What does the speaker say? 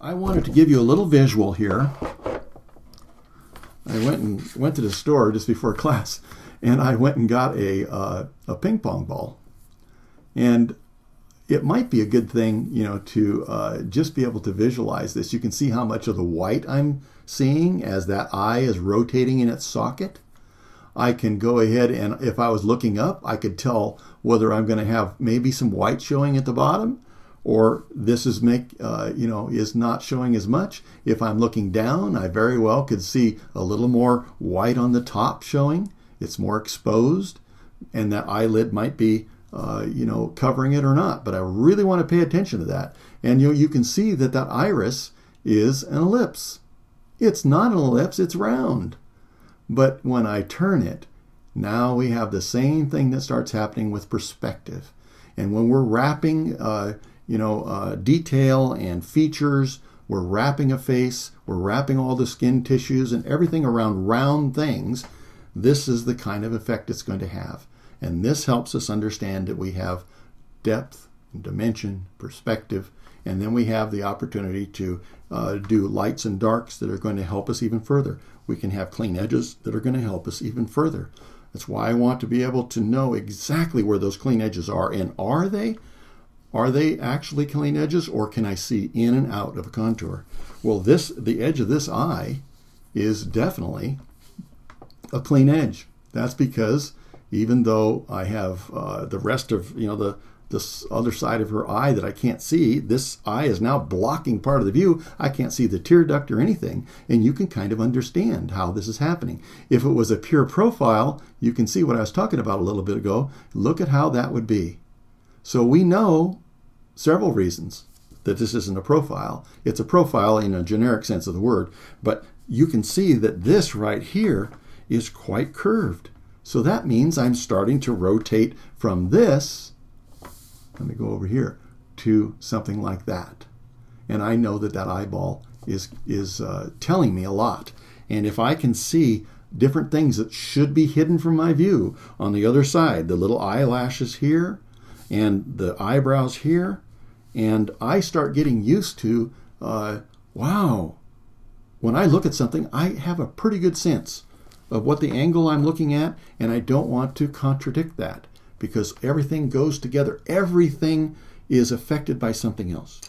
I wanted to give you a little visual here. I went to the store just before class, and I went and got a ping pong ball. And it might be a good thing, you know, to just be able to visualize this. You can see how much of the white I'm seeing as that eye is rotating in its socket. I can go ahead and, if I was looking up, I could tell whether I'm going to have maybe some white showing at the bottom, or this is you know, is not showing as much. If I'm looking down, I very well could see a little more white on the top showing. It's more exposed, and that eyelid might be you know, covering it or not, but I really want to pay attention to that. And you can see that that iris is an ellipse. It's not an ellipse, it's round. But when I turn it, now we have the same thing that starts happening with perspective. And when we're wrapping you know, detail and features, we're wrapping a face, we're wrapping all the skin tissues and everything around round things, this is the kind of effect it's going to have. And this helps us understand that we have depth, dimension, perspective, and then we have the opportunity to do lights and darks that are going to help us even further. We can have clean edges that are going to help us even further. That's why I want to be able to know exactly where those clean edges are, and are they actually clean edges, or can I see in and out of a contour? Well, the edge of this eye is definitely a clean edge. That's because even though I have the rest of, you know, this other side of her eye that I can't see, this eye is now blocking part of the view. I can't see the tear duct or anything, and you can kind of understand how this is happening. If it was a pure profile, you can see what I was talking about a little bit ago. Look at how that would be. So we know several reasons that this isn't a profile. It's a profile in a generic sense of the word, but you can see that this right here is quite curved. So that means I'm starting to rotate from this, let me go over here, to something like that. And I know that that eyeball is telling me a lot. And if I can see different things that should be hidden from my view on the other side, the little eyelashes here, and the eyebrows here, and I start getting used to, wow, when I look at something, I have a pretty good sense of what the angle I'm looking at, and I don't want to contradict that because everything goes together. Everything is affected by something else.